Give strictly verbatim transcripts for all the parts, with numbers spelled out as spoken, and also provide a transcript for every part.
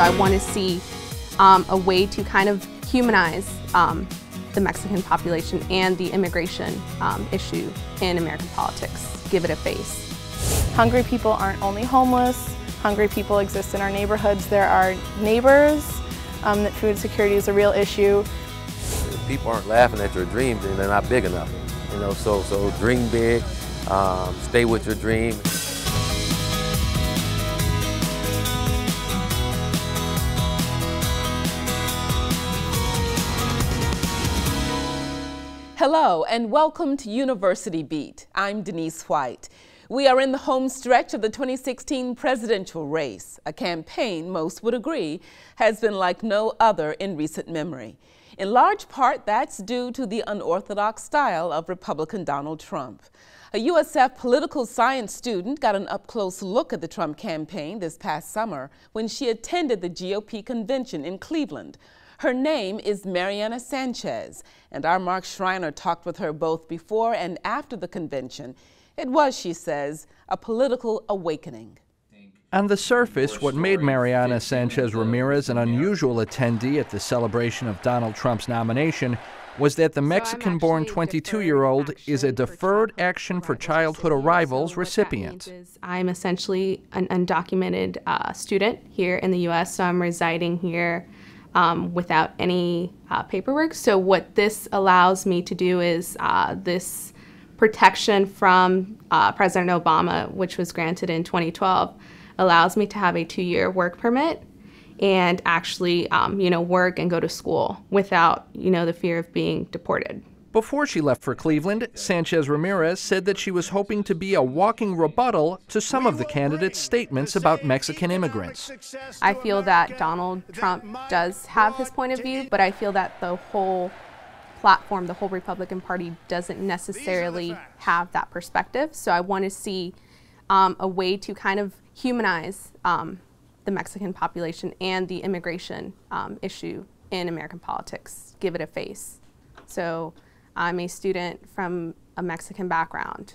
So I want to see um, a way to kind of humanize um, the Mexican population and the immigration um, issue in American politics. Give it a face. Hungry people aren't only homeless. Hungry people exist in our neighborhoods. There are neighbors. Um, that food security is a real issue. If people aren't laughing at your dreams, and they're not big enough. You know, so so dream big. Um, stay with your dream. Hello and welcome to University Beat. I'm Denise White. We are in the home stretch of the twenty sixteen presidential race, a campaign most would agree has been like no other in recent memory. In large part, that's due to the unorthodox style of Republican Donald Trump. A U S F political science student got an up-close look at the Trump campaign this past summer when she attended the G O P convention in Cleveland. Her name is Mariana Sanchez, and our Mark Schreiner talked with her both before and after the convention. It was, she says, a political awakening. On the surface, what made Mariana Sanchez Ramirez an unusual attendee at the celebration of Donald Trump's nomination was that the Mexican-born twenty-two-year-old is a Deferred Action for Childhood Arrivals recipient. I'm essentially an undocumented uh, student here in the U S, so I'm residing here Um, without any uh, paperwork. So what this allows me to do is uh, this protection from uh, President Obama, which was granted in twenty twelve, allows me to have a two-year work permit and actually, um, you know, work and go to school without, you know, the fear of being deported. Before she left for Cleveland, Sanchez Ramirez said that she was hoping to be a walking rebuttal to some of the candidates' statements about Mexican immigrants. I feel that Donald Trump does have his point of view, but I feel that the whole platform, the whole Republican Party doesn't necessarily have that perspective. So I want to see um, a way to kind of humanize um, the Mexican population and the immigration um, issue in American politics. Give it a face. So I'm a student from a Mexican background.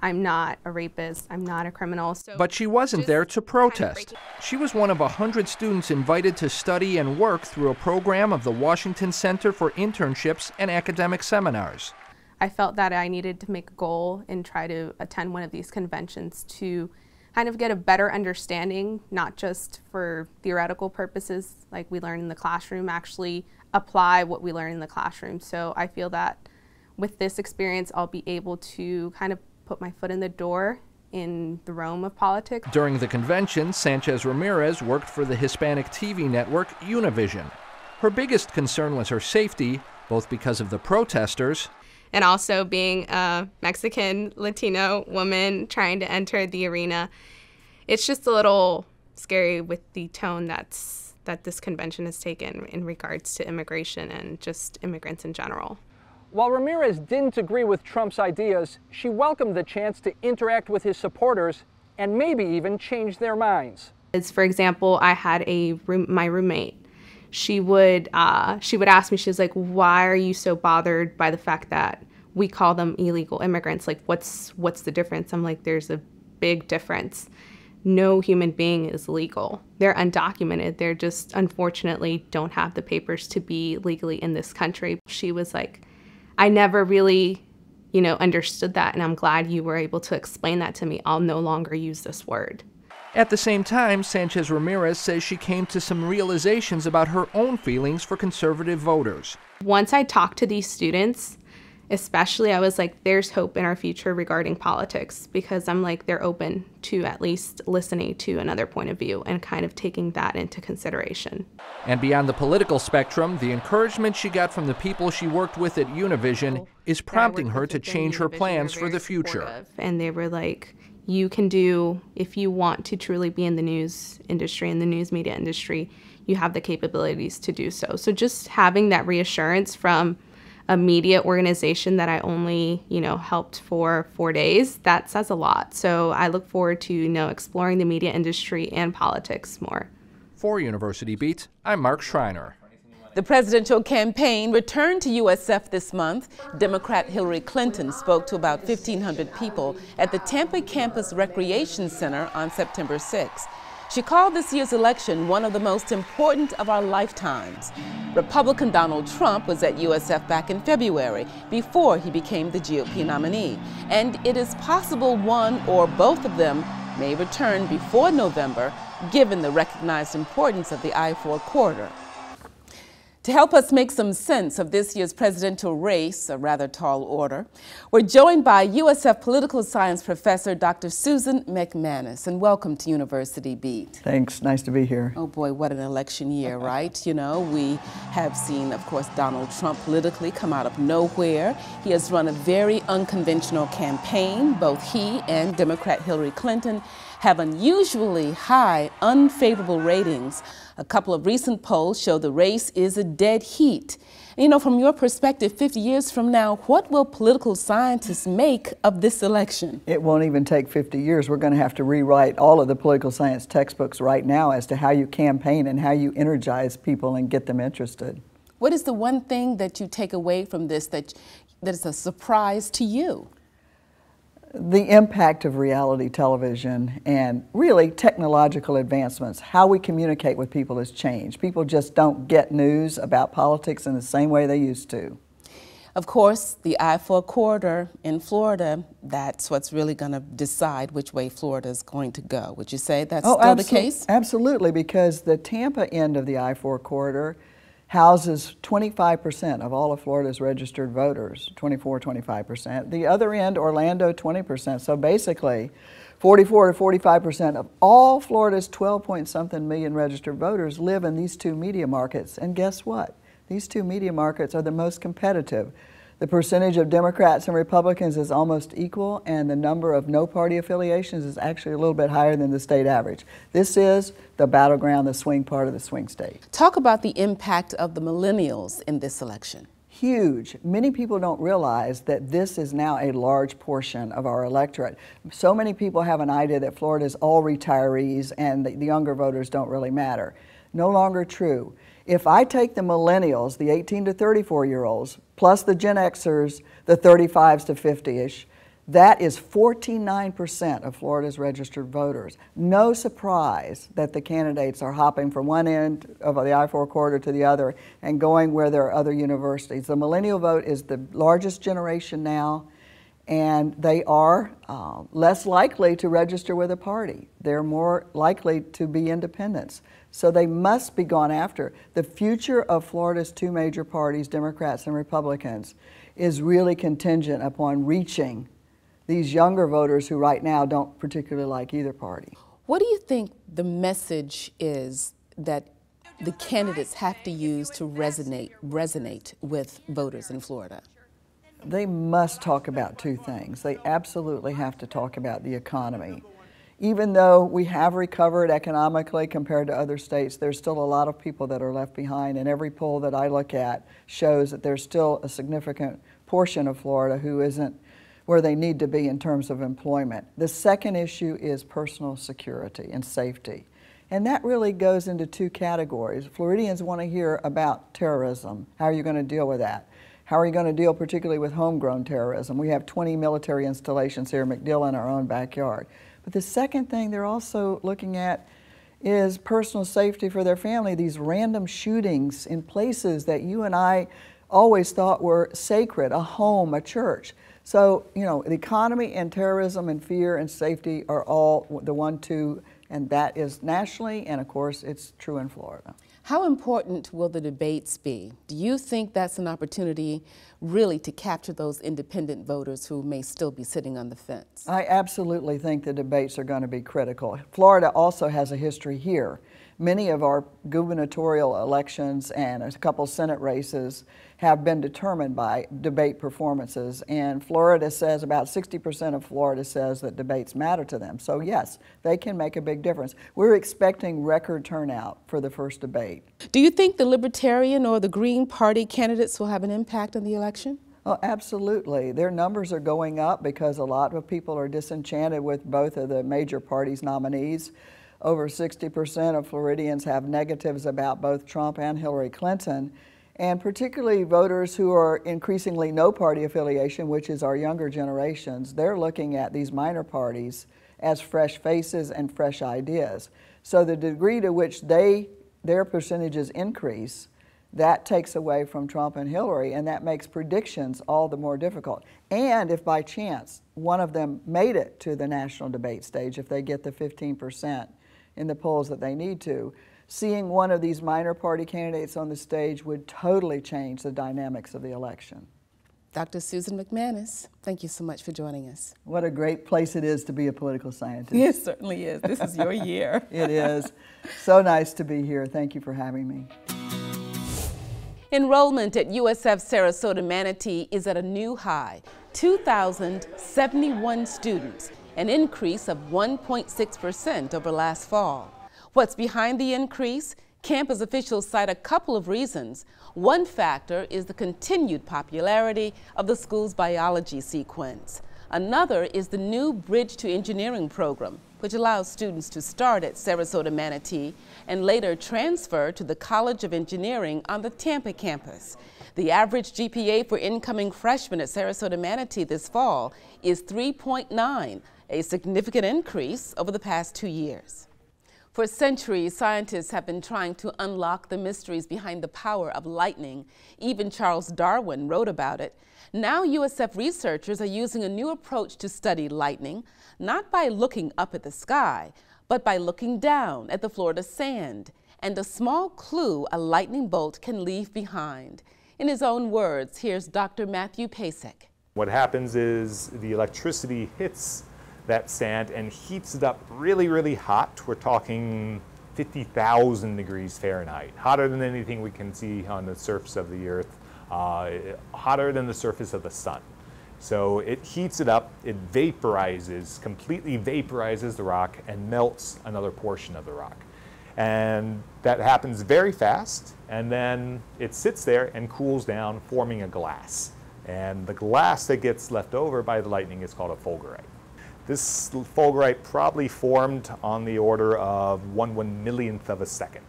I'm not a rapist. I'm not a criminal. So but she wasn't there to protest. Kind of she was one of one hundred students invited to study and work through a program of the Washington Center for Internships and Academic Seminars. I felt that I needed to make a goal and try to attend one of these conventions to kind of get a better understanding, not just for theoretical purposes like we learn in the classroom, actually apply what we learn in the classroom. So I feel that with this experience, I'll be able to kind of put my foot in the door in the realm of politics. During the convention, Sanchez Ramirez worked for the Hispanic T V network Univision. Her biggest concern was her safety, both because of the protesters and also being a Mexican Latino woman trying to enter the arena. It's just a little scary with the tone that's, that this convention has taken in regards to immigration and just immigrants in general. While Ramirez didn't agree with Trump's ideas, she welcomed the chance to interact with his supporters and maybe even change their minds. It's, for example, I had a room, my roommate. She would uh, she would ask me. She was like, "Why are you so bothered by the fact that we call them illegal immigrants? Like, what's what's the difference?" I'm like, "There's a big difference. No human being is legal. They're undocumented. They're just unfortunately don't have the papers to be legally in this country." She was like, I never really, you know, understood that, and I'm glad you were able to explain that to me. I'll no longer use this word. At the same time, Sanchez Ramirez says she came to some realizations about her own feelings for conservative voters. Once I talked to these students, especially, I was like, there's hope in our future regarding politics, because I'm like, they're open to at least listening to another point of view and kind of taking that into consideration. And beyond the political spectrum, the encouragement she got from the people she worked with at Univision is prompting her to change her plans for the future. And they were like, you can do, if you want to truly be in the news industry, in the news media industry, you have the capabilities to do so. So just having that reassurance from a media organization that I only, you know, helped for four days, that says a lot. So I look forward to, you know, exploring the media industry and politics more. For University Beat, I'm Mark Schreiner. The presidential campaign returned to U S F this month. Democrat Hillary Clinton spoke to about fifteen hundred people at the Tampa Campus Recreation Center on September sixth. She called this year's election one of the most important of our lifetimes. Republican Donald Trump was at U S F back in February, before he became the G O P nominee, and it is possible one or both of them may return before November, given the recognized importance of the I four corridor. To help us make some sense of this year's presidential race, a rather tall order, we're joined by U S F political science professor Doctor Susan McManus, and welcome to University Beat. Thanks, nice to be here. Oh boy, what an election year, right? You know, we have seen, of course, Donald Trump politically come out of nowhere. He has run a very unconventional campaign. Both he and Democrat Hillary Clinton have unusually high, unfavorable ratings. A couple of recent polls show the race is a dead heat. You know, from your perspective, fifty years from now, what will political scientists make of this election? It won't even take fifty years. We're going to have to rewrite all of the political science textbooks right now as to how you campaign and how you energize people and get them interested. What is the one thing that you take away from this that, that is a surprise to you? The impact of reality television and really technological advancements. How we communicate with people has changed. People just don't get news about politics in the same way they used to. Of course, the I four corridor in Florida, that's what's really going to decide which way Florida is going to go. Would you say that's oh, still the case? Absolutely, because the Tampa end of the I four corridor houses twenty-five percent of all of Florida's registered voters, twenty-four, twenty-five percent. The other end, Orlando, twenty percent. So basically, forty-four to forty-five percent of all Florida's twelve point something million registered voters live in these two media markets. And guess what? These two media markets are the most competitive. The percentage of Democrats and Republicans is almost equal, and the number of no-party affiliations is actually a little bit higher than the state average. This is the battleground, the swing part of the swing state. Talk about the impact of the millennials in this election. Huge. Many people don't realize that this is now a large portion of our electorate. So many people have an idea that Florida's all retirees and the younger voters don't really matter. No longer true. If I take the millennials, the eighteen to thirty-four year olds, plus the Gen Xers, the thirty-fives to fifty-ish, that is forty-nine percent of Florida's registered voters. No surprise that the candidates are hopping from one end of the I four corridor to the other and going where there are other universities. The millennial vote is the largest generation now, and they are uh, less likely to register with a party. They're more likely to be independents. So they must be gone after. The future of Florida's two major parties, Democrats and Republicans, is really contingent upon reaching these younger voters who right now don't particularly like either party. What do you think the message is that the candidates have to use to resonate, resonate with voters in Florida? They must talk about two things. They absolutely have to talk about the economy. Even though we have recovered economically compared to other states, there's still a lot of people that are left behind, and every poll that I look at shows that there's still a significant portion of Florida who isn't where they need to be in terms of employment. The second issue is personal security and safety. And that really goes into two categories. Floridians want to hear about terrorism. How are you going to deal with that? How are you going to deal particularly with homegrown terrorism? We have twenty military installations here at MacDill in our own backyard. But the second thing they're also looking at is personal safety for their family, these random shootings in places that you and I always thought were sacred, a home, a church. So, you know, the economy and terrorism and fear and safety are all the one, two, and that is nationally, and of course, it's true in Florida. How important will the debates be? Do you think that's an opportunity really to capture those independent voters who may still be sitting on the fence? I absolutely think the debates are going to be critical. Florida also has a history here. Many of our gubernatorial elections and a couple Senate races have been determined by debate performances, and Florida says about sixty percent of Florida says that debates matter to them. So yes, they can make a big difference. We're expecting record turnout for the first debate. Do you think the Libertarian or the Green Party candidates will have an impact on the election? Oh, absolutely. Their numbers are going up because a lot of people are disenchanted with both of the major parties' nominees. Over sixty percent of Floridians have negatives about both Trump and Hillary Clinton, and particularly voters who are increasingly no party affiliation, which is our younger generations. They're looking at these minor parties as fresh faces and fresh ideas. So the degree to which they, their percentages increase, that takes away from Trump and Hillary, and that makes predictions all the more difficult. And if by chance one of them made it to the national debate stage, if they get the fifteen percent in the polls that they need to, seeing one of these minor party candidates on the stage would totally change the dynamics of the election. Doctor Susan McManus, thank you so much for joining us. What a great place it is to be a political scientist. It certainly is. This is your year. It is. So nice to be here. Thank you for having me. Enrollment at U S F Sarasota Manatee is at a new high, two thousand seventy-one students, an increase of one point six percent over last fall. What's behind the increase? Campus officials cite a couple of reasons. One factor is the continued popularity of the school's biology sequence. Another is the new Bridge to Engineering program, which allows students to start at Sarasota Manatee and later transfer to the College of Engineering on the Tampa campus. The average G P A for incoming freshmen at Sarasota Manatee this fall is three point nine, a significant increase over the past two years. For centuries, scientists have been trying to unlock the mysteries behind the power of lightning. Even Charles Darwin wrote about it. Now U S F researchers are using a new approach to study lightning, not by looking up at the sky, but by looking down at the Florida sand and a small clue a lightning bolt can leave behind. In his own words, here's Doctor Matthew Pasek. What happens is the electricity hits that sand and heats it up really, really hot. We're talking fifty thousand degrees Fahrenheit, hotter than anything we can see on the surface of the earth. Uh, hotter than the surface of the sun. So it heats it up, it vaporizes, completely vaporizes the rock and melts another portion of the rock. And that happens very fast, and then it sits there and cools down, forming a glass. And the glass that gets left over by the lightning is called a fulgurite. This fulgurite probably formed on the order of one one millionth of a second.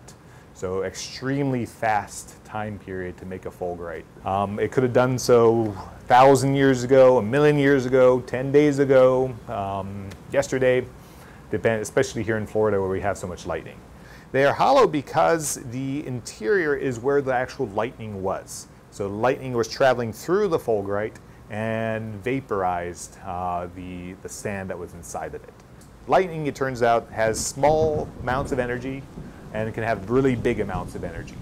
So extremely fast time period to make a fulgurite. Um, it could have done so a thousand years ago, a million years ago, ten days ago, um, yesterday, especially here in Florida where we have so much lightning. They are hollow because the interior is where the actual lightning was. So lightning was traveling through the fulgurite and vaporized uh, the, the sand that was inside of it. Lightning, it turns out, has small amounts of energy and it can have really big amounts of energy.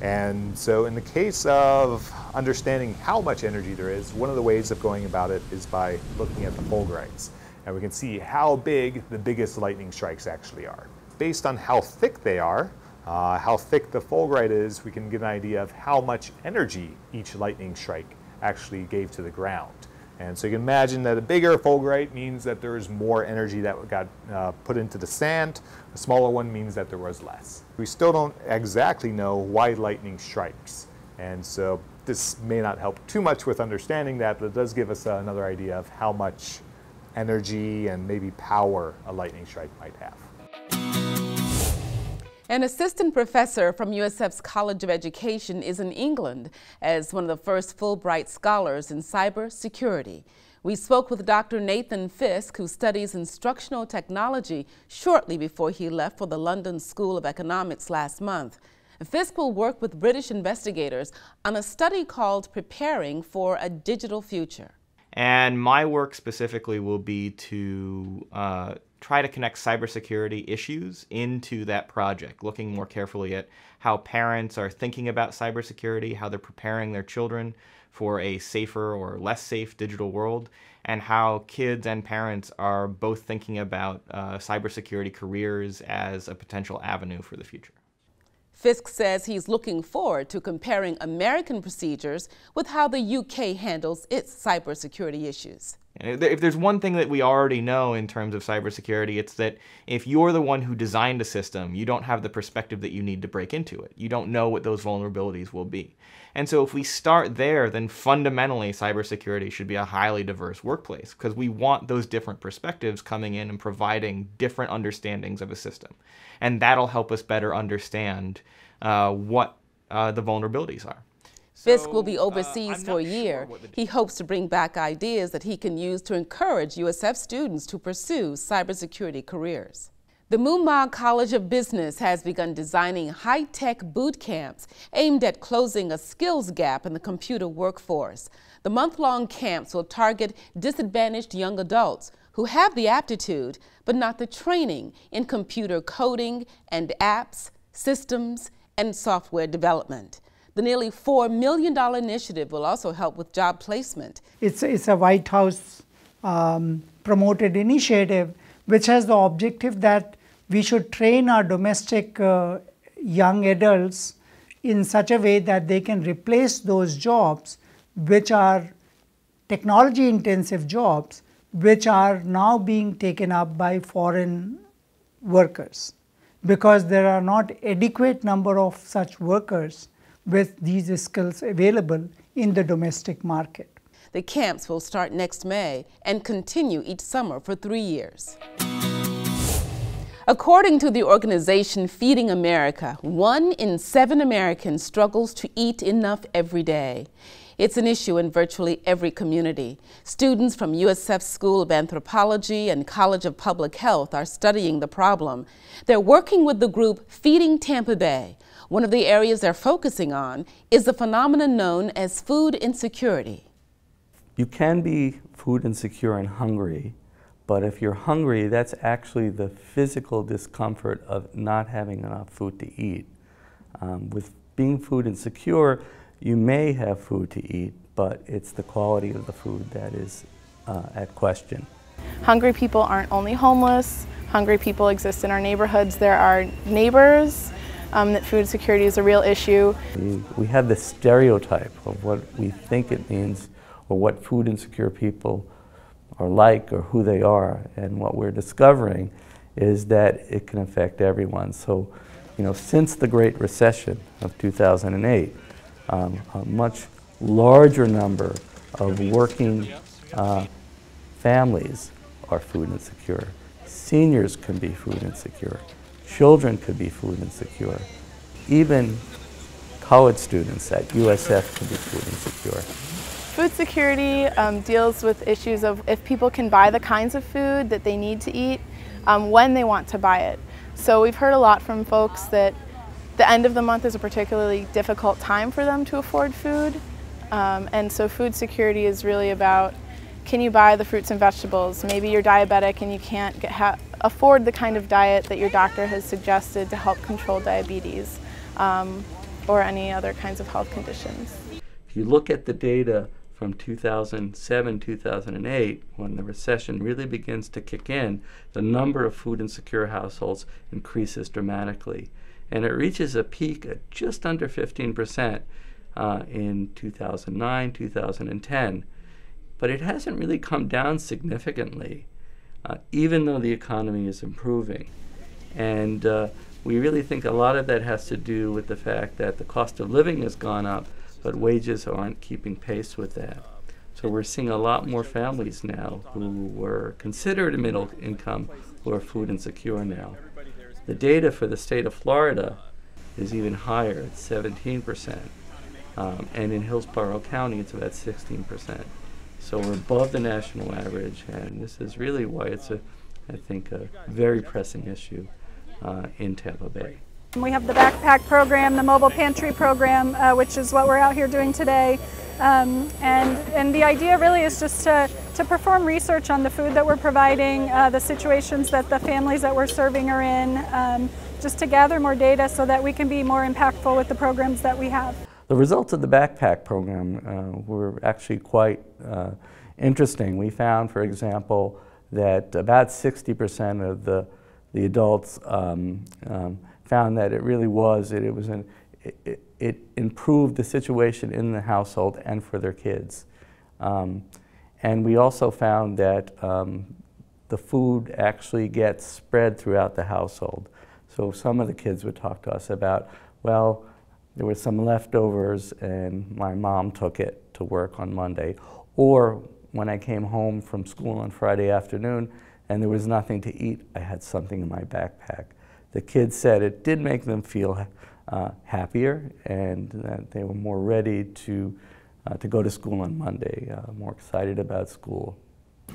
And so in the case of understanding how much energy there is, one of the ways of going about it is by looking at the fulgurites. And we can see how big the biggest lightning strikes actually are. Based on how thick they are, uh, how thick the fulgurite is, we can get an idea of how much energy each lightning strike actually gave to the ground. And so you can imagine that a bigger fulgurite means that there is more energy that got uh, put into the sand. A smaller one means that there was less. We still don't exactly know why lightning strikes. And so this may not help too much with understanding that, but it does give us uh, another idea of how much energy and maybe power a lightning strike might have. An assistant professor from U S F's College of Education is in England as one of the first Fulbright scholars in cybersecurity. We spoke with Doctor Nathan Fisk, who studies instructional technology, shortly before he left for the London School of Economics last month. Fisk will work with British investigators on a study called Preparing for a Digital Future. And my work specifically will be to uh, try to connect cybersecurity issues into that project, looking more carefully at how parents are thinking about cybersecurity, how they're preparing their children for a safer or less safe digital world, and how kids and parents are both thinking about uh, cybersecurity careers as a potential avenue for the future. Fisk says he's looking forward to comparing American procedures with how the U K handles its cybersecurity issues. If there's one thing that we already know in terms of cybersecurity, it's that if you're the one who designed a system, you don't have the perspective that you need to break into it. You don't know what those vulnerabilities will be. And so if we start there, then fundamentally cybersecurity should be a highly diverse workplace because we want those different perspectives coming in and providing different understandings of a system. And that'll help us better understand uh, what uh, the vulnerabilities are. Fisk will be overseas uh, for a year. Sure he hopes to bring back ideas that he can use to encourage U S F students to pursue cybersecurity careers. The Muma College of Business has begun designing high-tech boot camps aimed at closing a skills gap in the computer workforce. The month-long camps will target disadvantaged young adults who have the aptitude but not the training in computer coding and apps, systems, and software development. The nearly four million dollar initiative will also help with job placement. It's, it's a White House um, promoted initiative which has the objective that we should train our domestic uh, young adults in such a way that they can replace those jobs which are technology intensive jobs which are now being taken up by foreign workers, because there are not adequate number of such workers with these skills available in the domestic market. The camps will start next May and continue each summer for three years. According to the organization Feeding America, one in seven Americans struggles to eat enough every day. It's an issue in virtually every community. Students from U S F School of Anthropology and College of Public Health are studying the problem. They're working with the group Feeding Tampa Bay. One of the areas they're focusing on is the phenomenon known as food insecurity. You can be food insecure and hungry, but if you're hungry, that's actually the physical discomfort of not having enough food to eat. Um, with being food insecure, you may have food to eat, but it's the quality of the food that is uh, at question. Hungry people aren't only homeless. Hungry people exist in our neighborhoods. There are neighbors. Um, that food security is a real issue. We, we have this stereotype of what we think it means or what food insecure people are like or who they are, and what we're discovering is that it can affect everyone. So, you know, since the Great Recession of two thousand eight, Um, a much larger number of working uh, families are food insecure. Seniors can be food insecure. Children could be food insecure. Even college students at U S F can be food insecure. Food security um, deals with issues of if people can buy the kinds of food that they need to eat um, when they want to buy it. So we've heard a lot from folks that the end of the month is a particularly difficult time for them to afford food. Um, and so food security is really about, can you buy the fruits and vegetables? Maybe you're diabetic and you can't get ha afford the kind of diet that your doctor has suggested to help control diabetes um, or any other kinds of health conditions. If you look at the data from two thousand seven, two thousand eight, when the recession really begins to kick in, the number of food insecure households increases dramatically. And it reaches a peak at just under fifteen percent uh, in two thousand nine, two thousand ten. But it hasn't really come down significantly, uh, even though the economy is improving. And uh, we really think a lot of that has to do with the fact that the cost of living has gone up, but wages aren't keeping pace with that. So we're seeing a lot more families now who were considered middle income who are food insecure now. The data for the state of Florida is even higher, at seventeen percent. Um, and in Hillsborough County, it's about sixteen percent. So we're above the national average, and this is really why it's, a, I think, a very pressing issue uh, in Tampa Bay. We have the backpack program, the mobile pantry program, uh, which is what we're out here doing today. Um, and, and the idea really is just to, to perform research on the food that we're providing, uh, the situations that the families that we're serving are in, um, just to gather more data so that we can be more impactful with the programs that we have. The results of the backpack program uh, were actually quite uh, interesting. We found, for example, that about sixty percent of the, the adults um, um, found that it really was, it, it was an, it, it, it improved the situation in the household and for their kids. Um, and we also found that um, the food actually gets spread throughout the household. So some of the kids would talk to us about, well, there were some leftovers and my mom took it to work on Monday. Or when I came home from school on Friday afternoon and there was nothing to eat, I had something in my backpack. The kids said it did make them feel uh, happier and that they were more ready to, uh, to go to school on Monday, uh, more excited about school.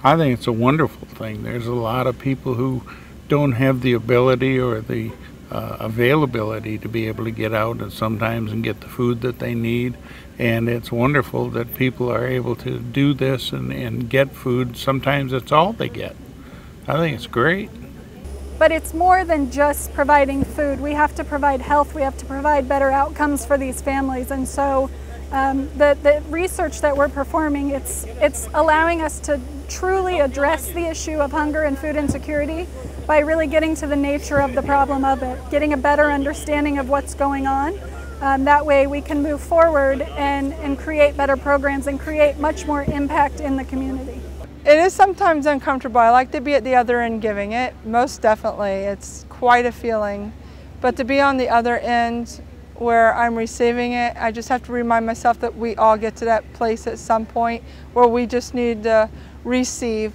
I think it's a wonderful thing. There's a lot of people who don't have the ability or the uh, availability to be able to get out and sometimes and get the food that they need. And it's wonderful that people are able to do this and, and get food. Sometimes it's all they get. I think it's great. But it's more than just providing food. We have to provide health. We have to provide better outcomes for these families. And so um, the, the research that we're performing, it's, it's allowing us to truly address the issue of hunger and food insecurity by really getting to the nature of the problem of it, getting a better understanding of what's going on. Um, that way we can move forward and, and create better programs and create much more impact in the community. It is sometimes uncomfortable. I like to be at the other end giving it, most definitely. It's quite a feeling. But to be on the other end where I'm receiving it, I just have to remind myself that we all get to that place at some point where we just need to receive,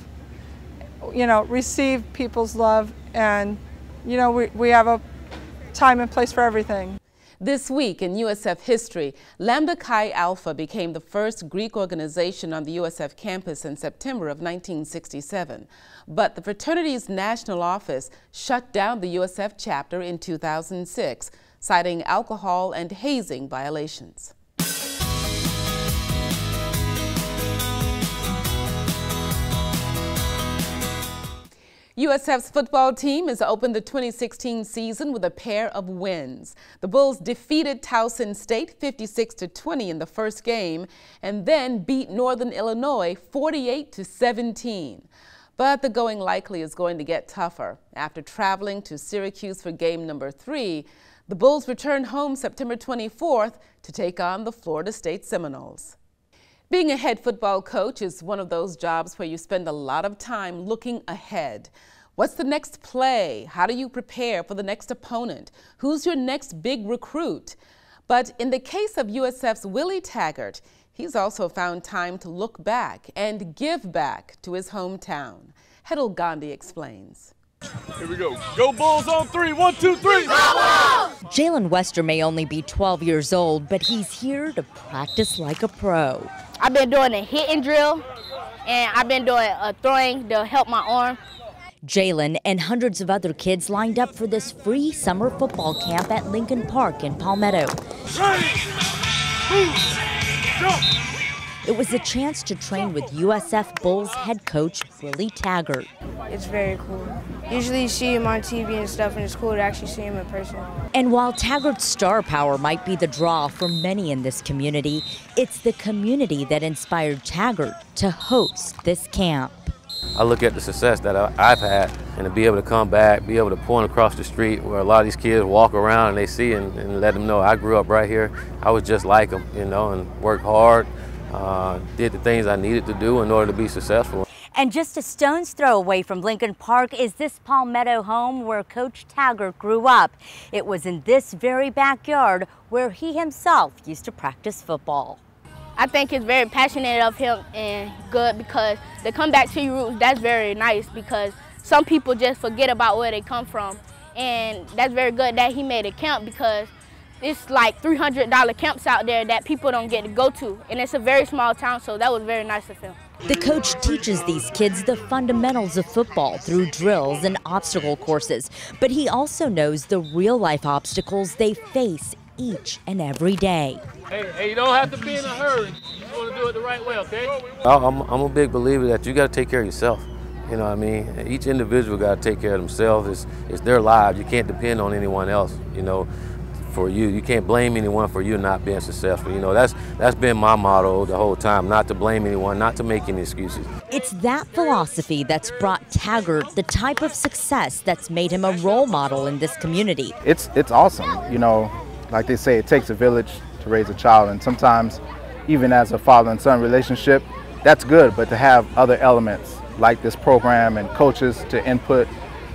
you know, receive people's love. And, you know, we, we have a time and place for everything. This week in U S F history, Lambda Chi Alpha became the first Greek organization on the U S F campus in September of nineteen sixty-seven. But the fraternity's national office shut down the U S F chapter in two thousand six, citing alcohol and hazing violations. U S F's football team has opened the twenty sixteen season with a pair of wins. The Bulls defeated Towson State fifty-six to twenty in the first game and then beat Northern Illinois forty-eight to seventeen. But the going likely is going to get tougher. After traveling to Syracuse for game number three, the Bulls return home September twenty-fourth to take on the Florida State Seminoles. Being a head football coach is one of those jobs where you spend a lot of time looking ahead. What's the next play? How do you prepare for the next opponent? Who's your next big recruit? But in the case of U S F's Willie Taggart, he's also found time to look back and give back to his hometown. Hetal Gandhi explains. Here we go. Go Bulls on three. One, two, three. Jalen Wester may only be twelve years old, but he's here to practice like a pro. I've been doing a hitting drill, and I've been doing a throwing to help my arm. Jalen and hundreds of other kids lined up for this free summer football camp at Lincoln Park in Palmetto. Ready, move, jump. It was a chance to train with U S F Bulls head coach Willie Taggart. It's very cool. Usually you see him on T V and stuff, and it's cool to actually see him in person. And while Taggart's star power might be the draw for many in this community, it's the community that inspired Taggart to host this camp. I look at the success that I've had, and to be able to come back, be able to point across the street where a lot of these kids walk around and they see and, and let them know I grew up right here. I was just like them, you know, and worked hard, uh, did the things I needed to do in order to be successful. And just a stone's throw away from Lincoln Park is this Palmetto home where Coach Taggart grew up. It was in this very backyard where he himself used to practice football. I think it's very passionate of him and good because to come back to your roots, that's very nice because some people just forget about where they come from. And that's very good that he made a camp because it's like three hundred dollar camps out there that people don't get to go to. And it's a very small town, so that was very nice of him. The coach teaches these kids the fundamentals of football through drills and obstacle courses, but he also knows the real-life obstacles they face each and every day. Hey, hey, you don't have to be in a hurry. You just want to do it the right way, okay? I'm, I'm a big believer that you got to take care of yourself. You know what I mean? Each individual got to take care of themselves. It's, it's their lives. You can't depend on anyone else, you know. For you, you can't blame anyone for you not being successful. You know, that's that's been my motto the whole time, not to blame anyone, not to make any excuses. It's that philosophy that's brought Taggart the type of success that's made him a role model in this community. It's it's awesome. You know, like they say, it takes a village to raise a child, and sometimes even as a father and son relationship, that's good, but to have other elements like this program and coaches to input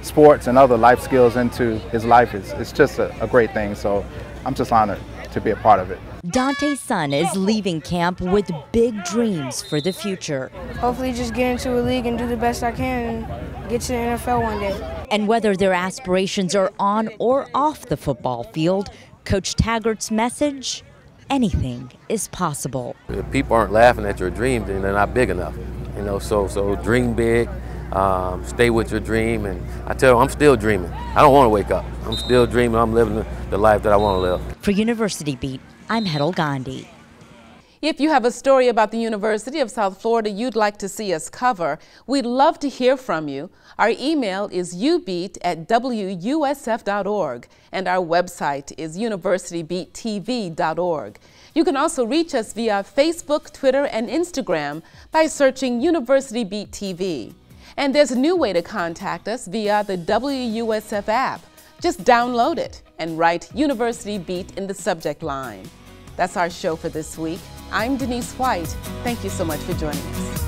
sports and other life skills into his life is it's just a, a great thing, so I'm just honored to be a part of it. Dante's son is leaving camp with big dreams for the future. Hopefully just get into a league and do the best I can and get to the N F L one day. And whether their aspirations are on or off the football field, Coach Taggart's message, anything is possible. If people aren't laughing at your dreams, then they're not big enough. You know, so so dream big. Um, stay with your dream. And I tell them I'm still dreaming. I don't want to wake up. I'm still dreaming. I'm living the life that I want to live. For University Beat, I'm Hetal Gandhi. If you have a story about the University of South Florida you'd like to see us cover, we'd love to hear from you. Our email is u beat at w u s f dot org and our website is university beat t v dot org. You can also reach us via Facebook, Twitter, and Instagram by searching University Beat T V. And there's a new way to contact us via the W U S F app. Just download it and write University Beat in the subject line. That's our show for this week. I'm Denise White. Thank you so much for joining us.